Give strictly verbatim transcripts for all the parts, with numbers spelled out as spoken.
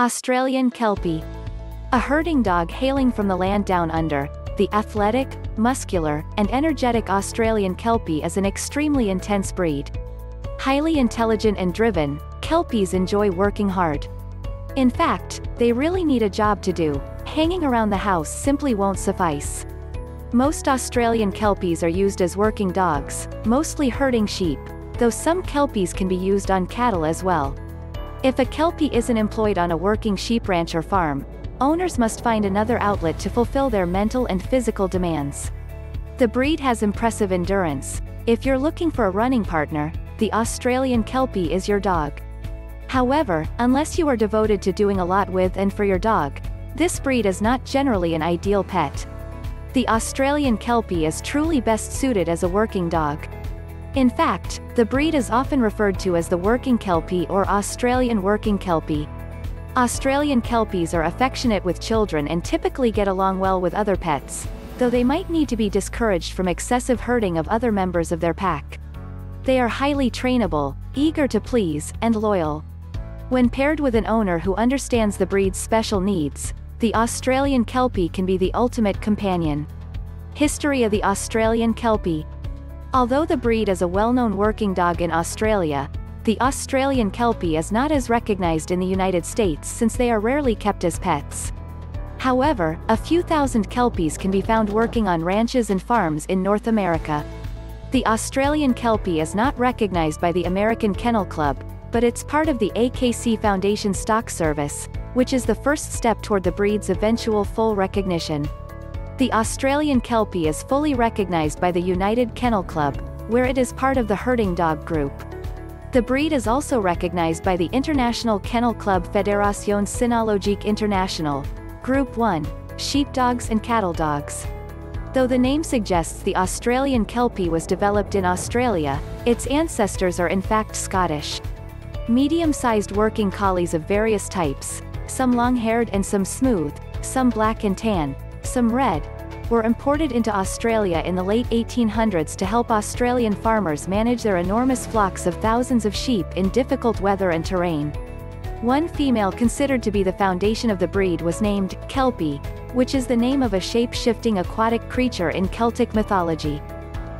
Australian Kelpie. A herding dog hailing from the land down under, the athletic, muscular, and energetic Australian Kelpie is an extremely intense breed. Highly intelligent and driven, Kelpies enjoy working hard. In fact, they really need a job to do. Hanging around the house simply won't suffice. Most Australian Kelpies are used as working dogs, mostly herding sheep, though some Kelpies can be used on cattle as well. If a Kelpie isn't employed on a working sheep ranch or farm, owners must find another outlet to fulfill their mental and physical demands. The breed has impressive endurance. If you're looking for a running partner, the Australian Kelpie is your dog. However, unless you are devoted to doing a lot with and for your dog, this breed is not generally an ideal pet. The Australian Kelpie is truly best suited as a working dog. In fact, the breed is often referred to as the working Kelpie or Australian working Kelpie. Australian Kelpies are affectionate with children and typically get along well with other pets, though they might need to be discouraged from excessive herding of other members of their pack. They are highly trainable, eager to please, and loyal. When paired with an owner who understands the breed's special needs, the Australian Kelpie can be the ultimate companion. History of the Australian Kelpie. Although the breed is a well-known working dog in Australia, the Australian Kelpie is not as recognized in the United States since they are rarely kept as pets. However, a few thousand Kelpies can be found working on ranches and farms in North America. The Australian Kelpie is not recognized by the American Kennel Club, but it's part of the A K C Foundation Stock Service, which is the first step toward the breed's eventual full recognition. The Australian Kelpie is fully recognized by the United Kennel Club, where it is part of the herding dog group. The breed is also recognized by the International Kennel Club Fédération Cynologique Internationale, Group one, sheepdogs and cattle dogs. Though the name suggests the Australian Kelpie was developed in Australia, its ancestors are in fact Scottish. Medium-sized working Collies of various types, some long-haired and some smooth, some black and tan, some red, were imported into Australia in the late eighteen hundreds to help Australian farmers manage their enormous flocks of thousands of sheep in difficult weather and terrain. One female considered to be the foundation of the breed was named Kelpie, which is the name of a shape-shifting aquatic creature in Celtic mythology.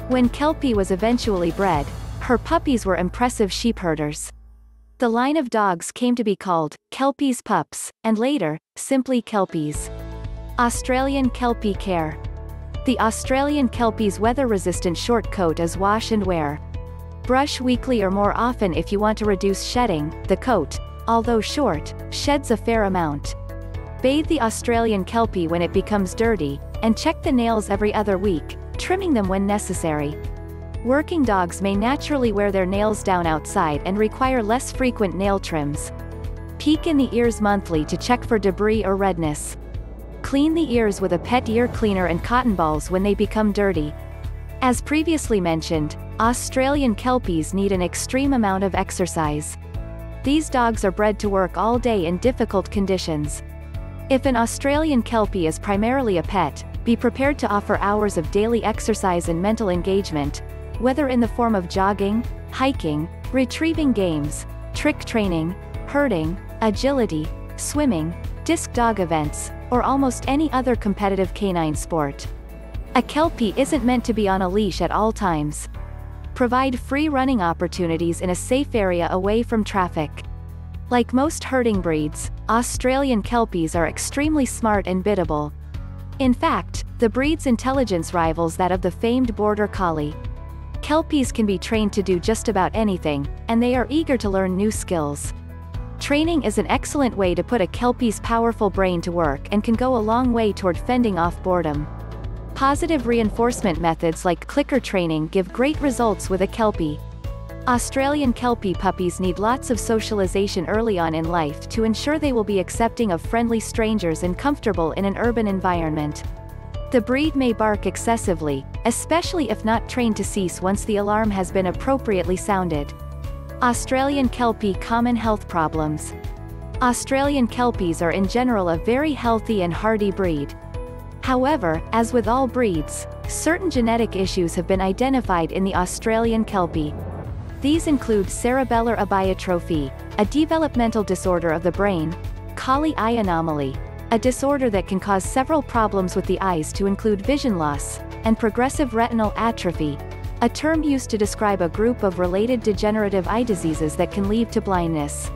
When Kelpie was eventually bred, her puppies were impressive sheep herders. The line of dogs came to be called Kelpie's Pups, and later, simply Kelpies. Australian Kelpie care. The Australian Kelpie's weather-resistant short coat is wash and wear. Brush weekly or more often if you want to reduce shedding. The coat, although short, sheds a fair amount. Bathe the Australian Kelpie when it becomes dirty, and check the nails every other week, trimming them when necessary. Working dogs may naturally wear their nails down outside and require less frequent nail trims. Peek in the ears monthly to check for debris or redness. Clean the ears with a pet ear cleaner and cotton balls when they become dirty. As previously mentioned, Australian Kelpies need an extreme amount of exercise. These dogs are bred to work all day in difficult conditions. If an Australian Kelpie is primarily a pet, be prepared to offer hours of daily exercise and mental engagement, whether in the form of jogging, hiking, retrieving games, trick training, herding, agility, swimming, disc dog events, or almost any other competitive canine sport. A Kelpie isn't meant to be on a leash at all times. Provide free running opportunities in a safe area away from traffic. Like most herding breeds, Australian Kelpies are extremely smart and biddable. In fact, the breed's intelligence rivals that of the famed Border Collie. Kelpies can be trained to do just about anything, and they are eager to learn new skills. Training is an excellent way to put a Kelpie's powerful brain to work and can go a long way toward fending off boredom. Positive reinforcement methods like clicker training give great results with a Kelpie. Australian Kelpie puppies need lots of socialization early on in life to ensure they will be accepting of friendly strangers and comfortable in an urban environment. The breed may bark excessively, especially if not trained to cease once the alarm has been appropriately sounded. Australian Kelpie common health problems. Australian Kelpies are in general a very healthy and hardy breed. However, as with all breeds, certain genetic issues have been identified in the Australian Kelpie. These include cerebellar abiotrophy, a developmental disorder of the brain, Collie eye anomaly, a disorder that can cause several problems with the eyes to include vision loss, and progressive retinal atrophy, a term used to describe a group of related degenerative eye diseases that can lead to blindness.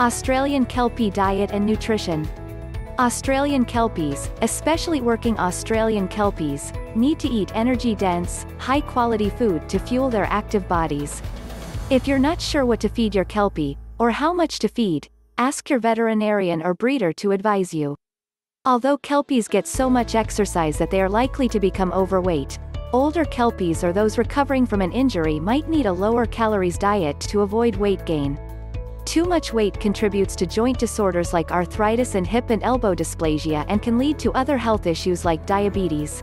Australian Kelpie diet and nutrition. Australian Kelpies, especially working Australian Kelpies, need to eat energy-dense, high-quality food to fuel their active bodies. If you're not sure what to feed your Kelpie, or how much to feed, ask your veterinarian or breeder to advise you. Although Kelpies get so much exercise that they are likely to become overweight, older Kelpies or those recovering from an injury might need a lower calories diet to avoid weight gain. Too much weight contributes to joint disorders like arthritis and hip and elbow dysplasia, and can lead to other health issues like diabetes.